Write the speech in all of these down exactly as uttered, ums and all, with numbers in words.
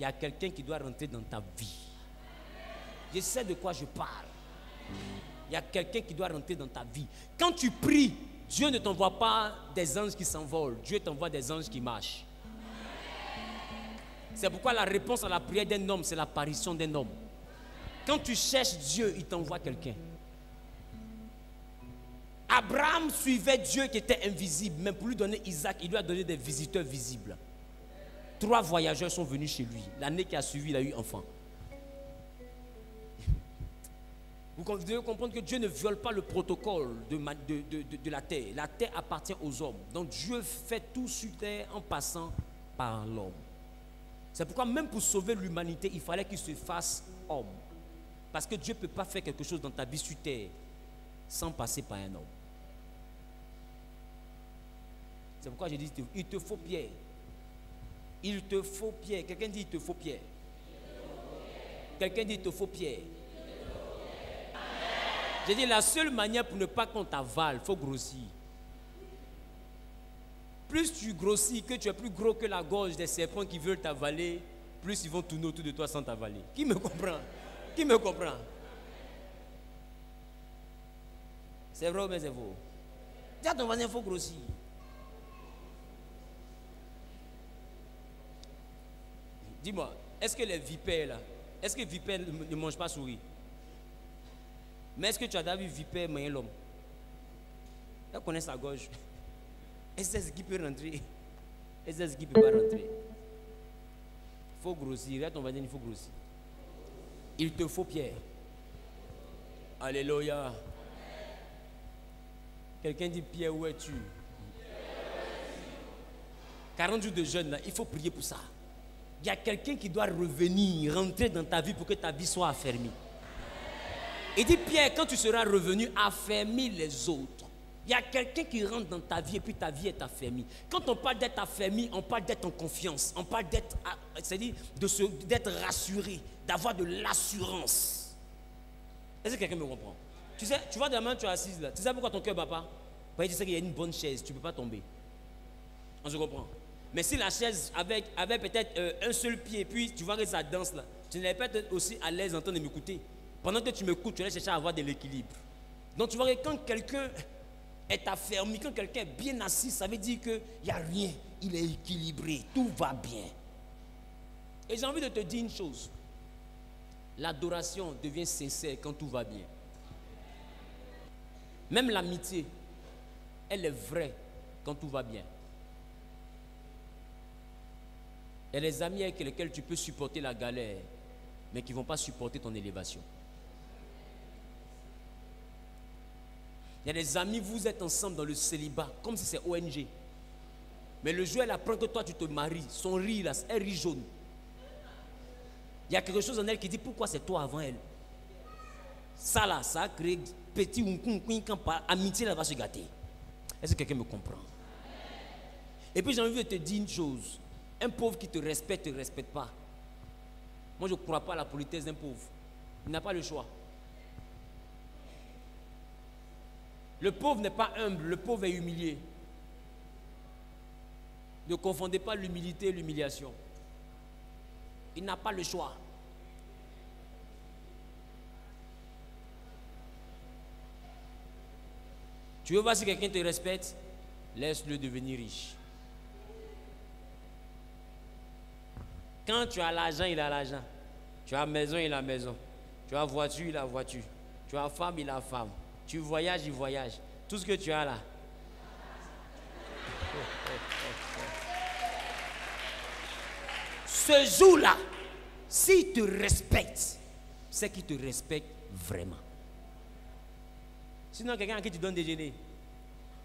il y a quelqu'un qui doit rentrer dans ta vie. Je sais de quoi je parle. Il y a quelqu'un qui doit rentrer dans ta vie. Quand tu pries, Dieu ne t'envoie pas des anges qui s'envolent. Dieu t'envoie des anges qui marchent. C'est pourquoi la réponse à la prière d'un homme, c'est l'apparition d'un homme. Quand tu cherches Dieu, il t'envoie quelqu'un. Abraham suivait Dieu qui était invisible, mais pour lui donner Isaac, il lui a donné des visiteurs visibles. Trois voyageurs sont venus chez lui. L'année qui a suivi, il a eu enfant. Vous devez comprendre que Dieu ne viole pas le protocole de, de, de, de, de la terre. La terre appartient aux hommes. Donc Dieu fait tout sur terre en passant par l'homme. C'est pourquoi même pour sauver l'humanité, il fallait qu'il se fasse homme. Parce que Dieu ne peut pas faire quelque chose dans ta vie sur terre sans passer par un homme. C'est pourquoi je dis, il te faut Pierre. Il te faut Pierre. Quelqu'un dit, il te faut Pierre. Quelqu'un dit, il te faut Pierre. J'ai dit, la seule manière pour ne pas qu'on t'avale, il faut grossir. Plus tu grossis, que tu es plus gros que la gorge des serpents qui veulent t'avaler, plus ils vont tourner autour de toi sans t'avaler. Qui me comprend? Qui me comprend? C'est vrai ou bien c'est faux? Dis à ton voisin, il faut grossir. Dis-moi, est-ce que les vipères là, est-ce que les vipères ne mangent pas souris? Mais est-ce que tu as déjà vu vipère manger l'homme? Elle connaît sa gorge. Elle sait ce qui peut rentrer. Elle sait ce qui ne peut pas rentrer. Il faut grossir. Regarde ton voisin, il faut grossir. Il te faut Pierre. Alléluia. Quelqu'un dit, Pierre, où es-tu? quarante jours de jeûne, là, il faut prier pour ça. Il y a quelqu'un qui doit revenir, rentrer dans ta vie pour que ta vie soit affermie. Il dit, Pierre, quand tu seras revenu, affermis les autres. Il y a quelqu'un qui rentre dans ta vie et puis ta vie est affermie. Quand on parle d'être affermi, on parle d'être en confiance. On parle d'être, c'est-à-dire d'être rassuré, d'avoir de l'assurance. Est-ce que quelqu'un me comprend? Tu sais, tu vois demain, tu es assise là. Tu sais pourquoi ton cœur ne bat pas? Parce que tu sais qu'il y a une bonne chaise, tu ne peux pas tomber. On se comprend. Mais si la chaise avait, avait peut-être euh, un seul pied, puis tu vois que ça danse là, tu n'allais pas être aussi à l'aise en train de m'écouter. Pendant que tu m'écoutes, tu vas chercher à avoir de l'équilibre. Donc tu vois que quand quelqu'un est affermi, quand quelqu'un est bien assis, ça veut dire qu'il n'y a rien. Il est équilibré, tout va bien. Et j'ai envie de te dire une chose. L'adoration devient sincère quand tout va bien. Même l'amitié, elle est vraie quand tout va bien. Il y a des amis avec lesquels tu peux supporter la galère, mais qui ne vont pas supporter ton élévation. Il y a des amis, vous êtes ensemble dans le célibat, comme si c'est O N G. Mais le jour, elle apprend que toi, tu te maries. Son riz, là, elle rit jaune. Il y a quelque chose en elle qui dit, pourquoi c'est toi avant elle? Ça, là, ça crée petit ounkounkouin quand par amitié, elle va se gâter. Est-ce que quelqu'un me comprend? Et puis, j'ai envie de te dire une chose. Un pauvre qui te respecte, ne te respecte pas. Moi, je ne crois pas à la politesse d'un pauvre. Il n'a pas le choix. Le pauvre n'est pas humble, le pauvre est humilié. Ne confondez pas l'humilité et l'humiliation. Il n'a pas le choix. Tu veux voir si quelqu'un te respecte? Laisse-le devenir riche. Quand tu as l'argent, il a l'argent. Tu as maison, il a maison. Tu as voiture, il a voiture. Tu as femme, il a femme. Tu voyages, il voyage. Tout ce que tu as là. Ce jour-là, s'il te respecte, c'est qu'il te respecte vraiment. Sinon, quelqu'un à qui tu donnes déjeuner,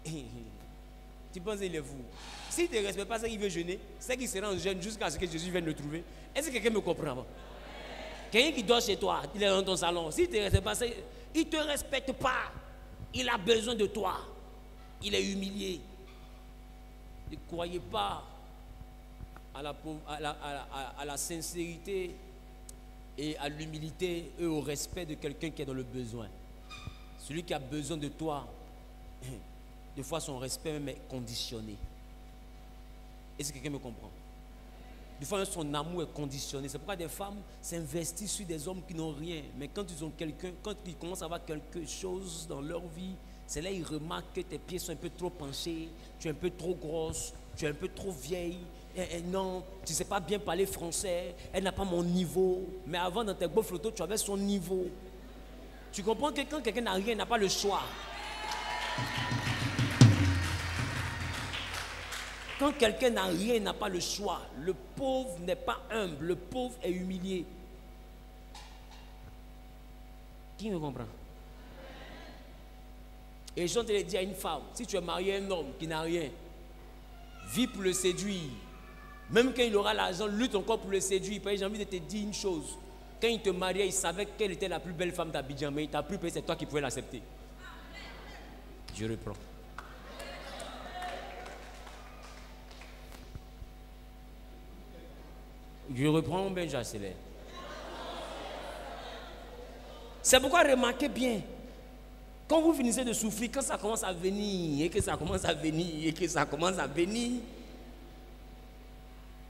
tu penses qu'il est fou. S'il ne te respecte pas, c'est qu'il veut jeûner, c'est qu'il sera en jeûne jusqu'à ce que Jésus vienne le trouver. Est-ce que quelqu'un me comprend? Quelqu'un qui dort chez toi, il est dans ton salon. S'il ne te respecte pas, il ne te respecte pas. Il a besoin de toi. Il est humilié. Ne croyez pas à la, à la, à la, à la sincérité et à l'humilité et au respect de quelqu'un qui est dans le besoin. Celui qui a besoin de toi, des fois son respect même est conditionné. Est-ce que quelqu'un me comprend? Des fois, son amour est conditionné. C'est pourquoi des femmes s'investissent sur des hommes qui n'ont rien. Mais quand ils ont quelqu'un, quand ils commencent à avoir quelque chose dans leur vie, c'est là qu'ils remarquent que tes pieds sont un peu trop penchés, tu es un peu trop grosse, tu es un peu trop vieille. Et, et non, tu ne sais pas bien parler français, elle n'a pas mon niveau. Mais avant, dans tes beaux photos, tu avais son niveau. Tu comprends que quand quelqu'un n'a rien, il n'a pas le choix. Quand quelqu'un n'a rien, n'a pas le choix. Le pauvre n'est pas humble, le pauvre est humilié. Qui me comprend? Et je te dis à une femme, si tu es marié à un homme qui n'a rien, vis pour le séduire. Même quand il aura l'argent, lutte encore pour le séduire. J'ai envie de te dire une chose. Quand il te mariait, il savait qu'elle était la plus belle femme d'Abidjan, mais il t'a plus payé, c'est toi qui pouvais l'accepter. Je reprends. Je reprends, ben j'accélère. C'est pourquoi remarquez bien, quand vous finissez de souffrir, quand ça commence à venir, et que ça commence à venir, et que ça commence à venir,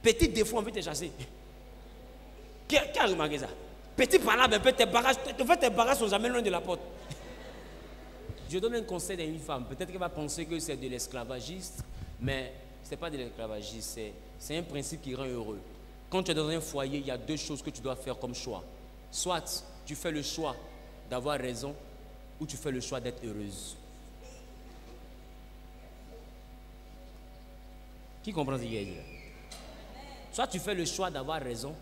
petit défaut, on veut te chasser. Qui a, qui a remarqué ça? Petit par là, ben, tes barrages, en fait, tes barrages sont jamais loin de la porte. Je donne un conseil à une femme, peut-être qu'elle va penser que c'est de l'esclavagiste, mais ce n'est pas de l'esclavagiste, c'est un principe qui rend heureux. Quand tu es dans un foyer, il y a deux choses que tu dois faire comme choix. Soit tu fais le choix d'avoir raison, ou tu fais le choix d'être heureuse. Qui comprend ce qu'il y a dit? Soit tu fais le choix d'avoir raison,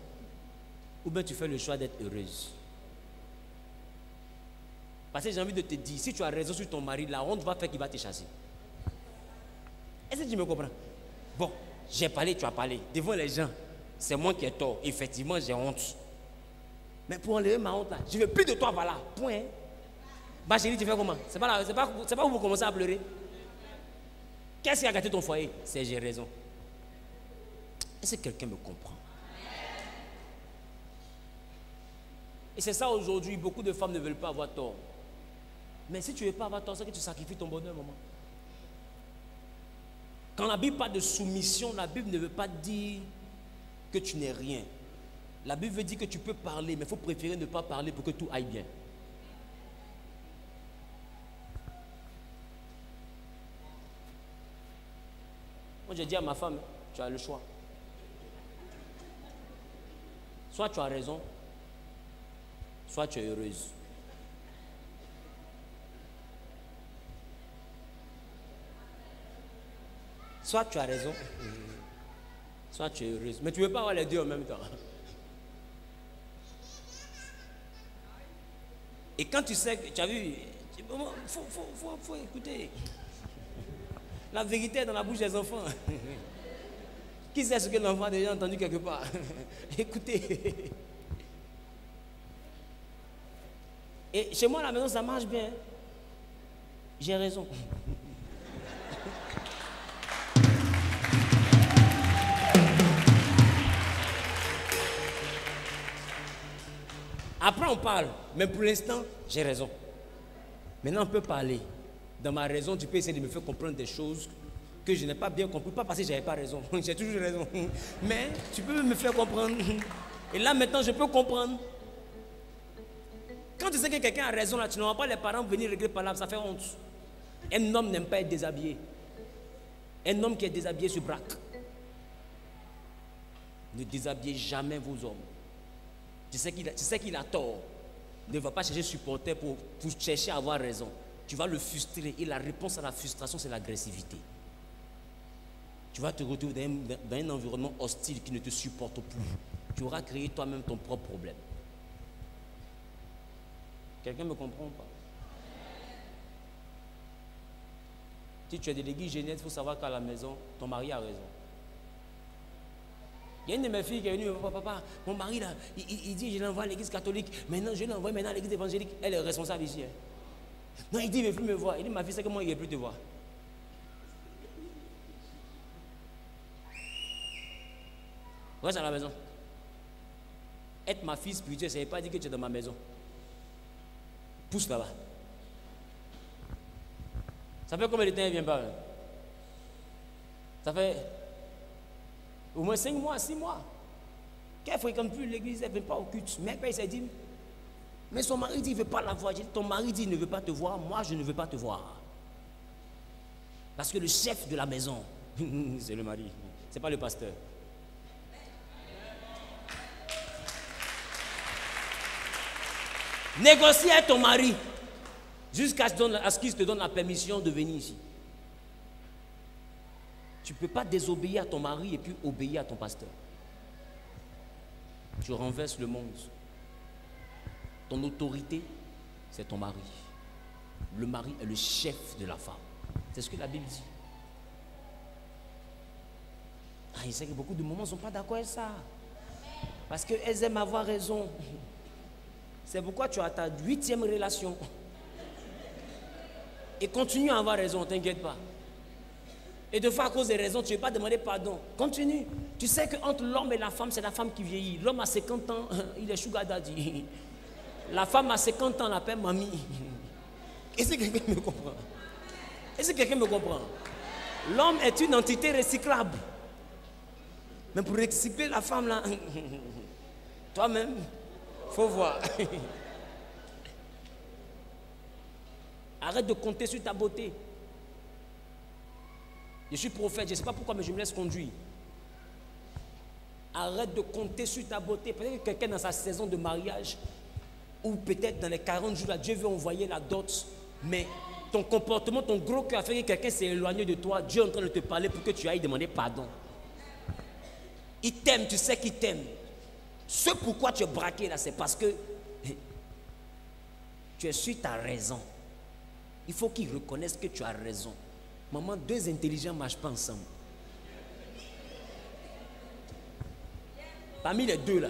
ou bien tu fais le choix d'être heureuse. Parce que j'ai envie de te dire, si tu as raison sur ton mari, la honte va faire qu'il va te chasser. Est-ce que tu me comprends? Bon, j'ai parlé, tu as parlé, devant les gens. C'est moi qui ai tort. Effectivement, j'ai honte. Mais pour enlever ma honte, là, je ne veux plus de toi, voilà. Point. Bah chérie, tu fais comment? C'est pas, pas, pas où vous commencez à pleurer. Qu'est-ce qui a gâté ton foyer? C'est j'ai raison. Est-ce que quelqu'un me comprend? Et c'est ça aujourd'hui, beaucoup de femmes ne veulent pas avoir tort. Mais si tu ne veux pas avoir tort, c'est que tu sacrifies ton bonheur, maman. Quand la Bible parle de soumission, la Bible ne veut pas dire que tu n'es rien. La Bible veut dire que tu peux parler, mais il faut préférer ne pas parler pour que tout aille bien. Moi, j'ai dit à ma femme, tu as le choix. Soit tu as raison, soit tu es heureuse. Soit tu as raison, soit tu es heureuse. Mais tu ne veux pas avoir les deux en même temps. Et quand tu sais que tu as vu, il faut, faut, faut, faut écouter. La vérité est dans la bouche des enfants. Qui sait ce que l'enfant a déjà entendu quelque part? Écoutez. Et chez moi, à la maison, ça marche bien. J'ai raison. Après, on parle, mais pour l'instant, j'ai raison. Maintenant, on peut parler. Dans ma raison, tu peux essayer de me faire comprendre des choses que je n'ai pas bien compris. Pas parce que je n'avais pas raison, j'ai toujours raison. Mais tu peux me faire comprendre. Et là, maintenant, je peux comprendre. Quand tu sais que quelqu'un a raison, là, tu n'auras pas les parents venir régler par là, ça fait honte. Un homme n'aime pas être déshabillé. Un homme qui est déshabillé se braque. Ne déshabillez jamais vos hommes. Tu sais qu'il a, tu sais qu'il a tort. Ne va pas chercher supporter pour, pour chercher à avoir raison. Tu vas le frustrer. Et la réponse à la frustration, c'est l'agressivité. Tu vas te retrouver dans un, dans un environnement hostile qui ne te supporte plus. Tu auras créé toi-même ton propre problème. Quelqu'un me comprend ou pas? Si tu es délégué Genève, il faut savoir qu'à la maison, ton mari a raison. Il y a une de mes filles qui est venue, papa, papa, mon mari là, il, il, il dit je l'envoie à l'église catholique, maintenant je l'envoie maintenant à l'église évangélique, elle est responsable ici. Hein. Non, il dit il ne veut plus me voir. Il dit ma fille, c'est que moi il ne veut plus te voir. Reste à la maison. Être ma fille spirituelle, ça ne veut pas dire que tu es dans ma maison. Pousse là-bas. Ça fait combien de temps elle ne vient pas? Hein? Ça fait au moins cinq mois, six mois. Qu'elle ne fréquente plus l'église, elle ne vient pas au culte. Mais elle s'est dit, mais son mari dit, il ne veut pas la voir. J'ai dit, ton mari dit, il ne veut pas te voir, moi je ne veux pas te voir. Parce que le chef de la maison, c'est le mari, ce n'est pas le pasteur. Négocie avec ton mari jusqu'à ce qu'il te donne la permission de venir ici. Tu ne peux pas désobéir à ton mari et puis obéir à ton pasteur. Tu renverses le monde. Ton autorité, c'est ton mari. Le mari est le chef de la femme. C'est ce que la Bible dit. Ah, il sait que beaucoup de moments ne sont pas d'accord avec ça. Parce qu'elles aiment avoir raison. C'est pourquoi tu as ta huitième relation. Et continue à avoir raison, t'inquiète pas. Et de fois à cause des raisons, tu ne veux pas demander pardon. Continue. Tu sais qu'entre l'homme et la femme, c'est la femme qui vieillit. L'homme a cinquante ans, il est sugar daddy. La femme a cinquante ans, la l'appelle mamie. Est-ce que quelqu'un me comprend? Est-ce que quelqu'un me comprend? L'homme est une entité recyclable. Mais pour recycler la femme là, toi-même, faut voir. Arrête de compter sur ta beauté. Je suis prophète, je ne sais pas pourquoi, mais je me laisse conduire. Arrête de compter sur ta beauté. Peut-être que quelqu'un dans sa saison de mariage, ou peut-être dans les quarante jours, là, Dieu veut envoyer la dot, mais ton comportement, ton gros cœur a fait que quelqu'un s'est éloigné de toi. Dieu est en train de te parler pour que tu ailles demander pardon. Il t'aime, tu sais qu'il t'aime. Ce pourquoi tu es braqué là, c'est parce que tu es sur ta raison. Il faut qu'il reconnaisse que tu as raison. Maman, deux intelligents ne marchent pas ensemble. Parmi les deux là,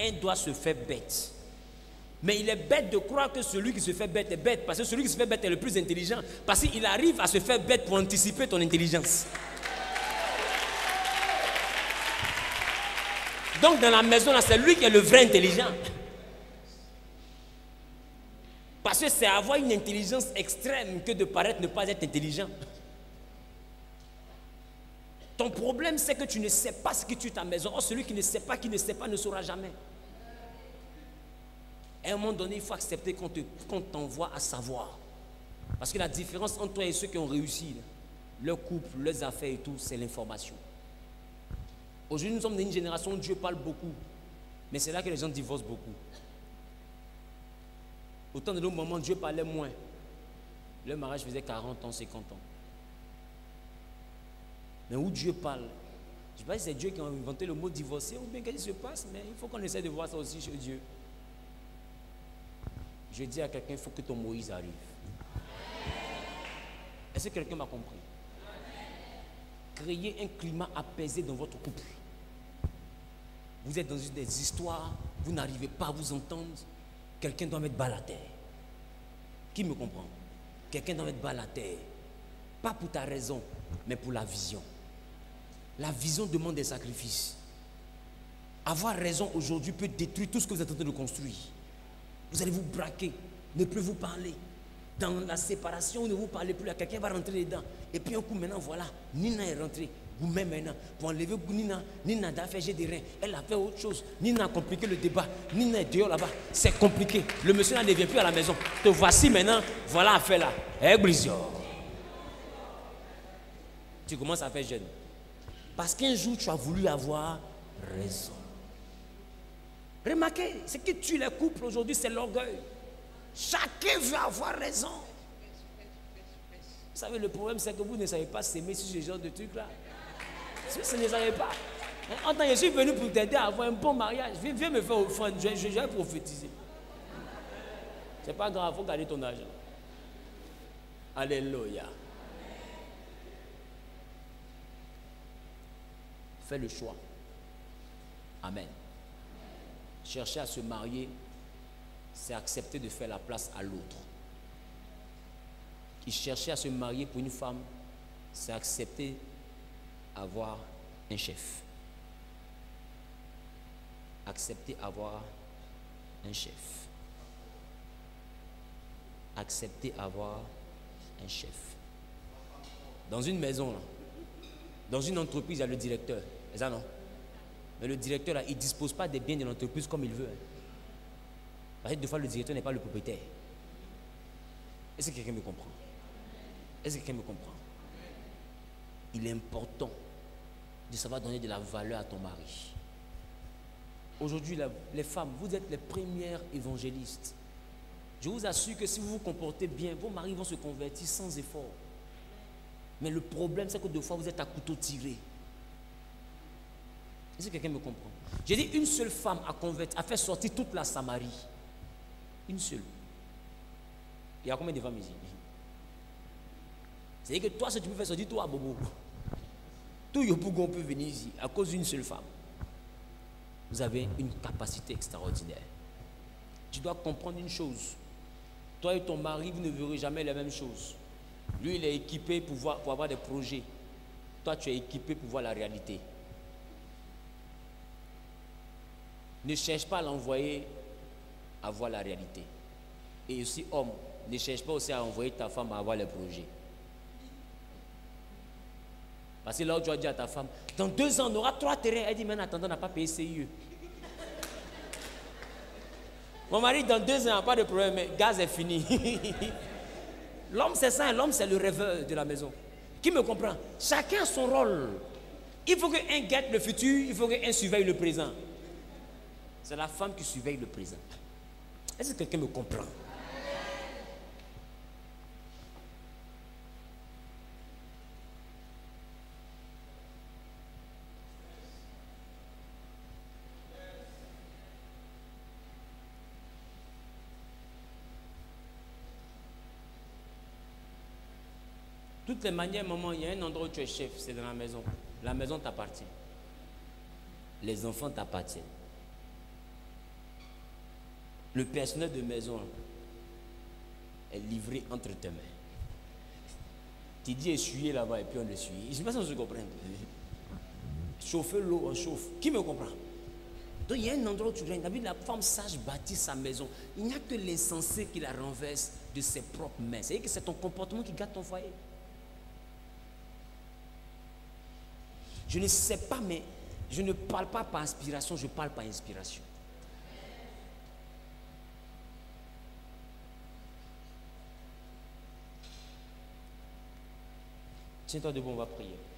un doit se faire bête. Mais il est bête de croire que celui qui se fait bête est bête, parce que celui qui se fait bête est le plus intelligent, parce qu'il arrive à se faire bête pour anticiper ton intelligence. Donc dans la maison là, c'est lui qui est le vrai intelligent. Parce que c'est avoir une intelligence extrême que de paraître ne pas être intelligent. Ton problème, c'est que tu ne sais pas ce qui tue ta maison. Or, celui qui ne sait pas, qui ne sait pas, ne saura jamais. À un moment donné, il faut accepter qu'on qu'on t'envoie à savoir. Parce que la différence entre toi et ceux qui ont réussi, leur couple, leurs affaires et tout, c'est l'information. Aujourd'hui, nous sommes dans une génération où Dieu parle beaucoup. Mais c'est là que les gens divorcent beaucoup. Autant de nos moments, Dieu parlait moins. Le mariage faisait quarante ans, cinquante ans. Mais où Dieu parle, je ne sais pas si c'est Dieu qui a inventé le mot divorcé ou bien qu'est-ce qui se passe, mais il faut qu'on essaie de voir ça aussi chez Dieu. Je dis à quelqu'un, il faut que ton Moïse arrive. Est-ce que quelqu'un m'a compris? Créez un climat apaisé dans votre couple. Vous êtes dans des histoires, vous n'arrivez pas à vous entendre. Quelqu'un doit mettre balle à terre. Qui me comprend? Quelqu'un doit mettre balle à terre. Pas pour ta raison, mais pour la vision. La vision demande des sacrifices. Avoir raison aujourd'hui peut détruire tout ce que vous êtes en train de construire. Vous allez vous braquer, ne plus vous parler. Dans la séparation, ne vous parlez plus. Quelqu'un va rentrer dedans. Et puis un coup, maintenant, voilà, Nina est rentrée. Vous-même maintenant, pour enlever Nina, Nina a fait j'ai des reins, elle a fait autre chose, Nina a compliqué le débat, Nina est dehors là-bas, c'est compliqué, le monsieur là ne vient plus à la maison, te voici maintenant, voilà affaire là, hé Brisio. Tu commences à faire jeune, parce qu'un jour tu as voulu avoir raison. Remarquez, ce qui tue les couples aujourd'hui c'est l'orgueil, chacun veut avoir raison. Vous savez le problème c'est que vous ne savez pas s'aimer sur ce genre de trucs là. Je ne savais pas. En tant que je suis venu pour t'aider à avoir un bon mariage, viens, viens me faire offrande, je, je, je vais prophétiser. C'est pas grave, il faut garder ton argent. Alléluia. Fais le choix. Amen. Chercher à se marier, c'est accepter de faire la place à l'autre. Qui cherchait à se marier pour une femme, c'est accepter avoir un chef. Accepter avoir un chef. Accepter avoir un chef. Dans une maison, là, dans une entreprise, il y a le directeur. C'est ça, non? Mais le directeur, là, il ne dispose pas des biens de l'entreprise comme il veut. Parce que des fois, le directeur n'est pas le propriétaire. Est-ce que quelqu'un me comprend? Est-ce que quelqu'un me comprend? Il est important de savoir donner de la valeur à ton mari. Aujourd'hui, les femmes, vous êtes les premières évangélistes. Je vous assure que si vous vous comportez bien, vos maris vont se convertir sans effort. Mais le problème, c'est que deux fois, vous êtes à couteau tiré. Est-ce que quelqu'un me comprend? J'ai dit une seule femme à convertir, à faire sortir toute la Samarie. Une seule. Il y a combien de femmes ici? C'est-à-dire que toi, si tu peux faire sortir, toi, Bobo. Tout Yopougon peut venir ici à cause d'une seule femme. Vous avez une capacité extraordinaire. Tu dois comprendre une chose. Toi et ton mari, vous ne verrez jamais la même chose. Lui, il est équipé pour, voir, pour avoir des projets. Toi, tu es équipé pour voir la réalité. Ne cherche pas à l'envoyer à voir la réalité. Et aussi, homme, ne cherche pas aussi à envoyer ta femme à avoir les projets. Parce que là où tu as dit à ta femme, dans deux ans, on aura trois terrains. Elle dit, mais en attendant, on n'a pas payé C I E. Mon mari, dans deux ans, pas de problème, mais le gaz est fini. L'homme, c'est ça, l'homme, c'est le rêveur de la maison. Qui me comprend? Chacun a son rôle. Il faut qu'un guette le futur, il faut qu'un surveille le présent. C'est la femme qui surveille le présent. Est-ce que quelqu'un me comprend? Toutes les manières, maman, il y a un endroit où tu es chef, c'est dans la maison. La maison t'appartient. Les enfants t'appartiennent. Le personnel de maison est livré entre tes mains. Tu dis essuyer là-bas et puis on essuie. Je ne sais pas si on se comprend. Chauffer l'eau, on chauffe. Qui me comprend? Donc il y a un endroit où tu règnes. La femme sage bâtit sa maison. Il n'y a que l'insensé qui la renverse de ses propres mains. C'est-à-dire que c'est ton comportement qui gâte ton foyer. Je ne sais pas, mais je ne parle pas par inspiration, je parle par inspiration. Tiens-toi debout, on va prier.